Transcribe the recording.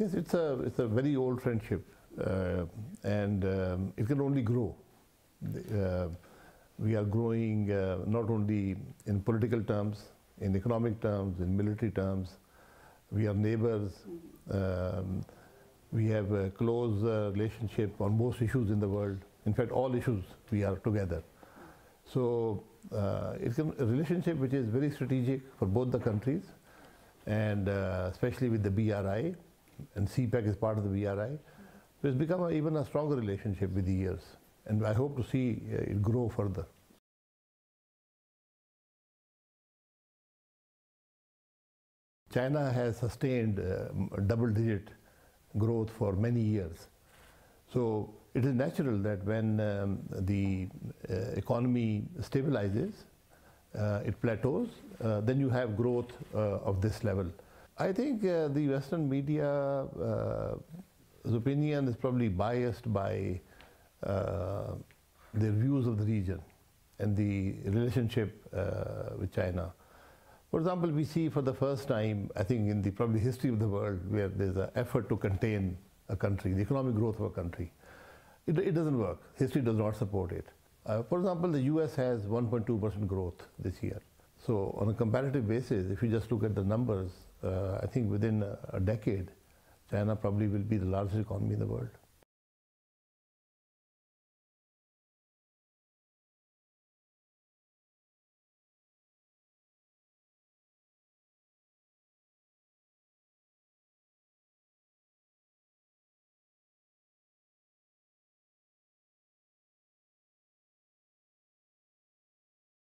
Yes, it's a very old friendship, and it can only grow. We are growing not only in political terms, in economic terms, in military terms. We are neighbors. We have a close relationship on most issues in the world. In fact, all issues we are together. So it's a relationship which is very strategic for both the countries, and especially with the BRI, and CPAC is part of the VRI. So it's become even a stronger relationship with the years, and I hope to see it grow further. China has sustained double-digit growth for many years. So it is natural that when the economy stabilizes, it plateaus, then you have growth of this level. I think the Western media's opinion is probably biased by their views of the region and the relationship with China. For example, we see for the first time, I think in the probably history of the world, where there's an effort to contain a country, the economic growth of a country. It doesn't work. History does not support it. For example, the US has 1.2% growth this year. So on a comparative basis, if you just look at the numbers, I think within a decade, China probably will be the largest economy in the world.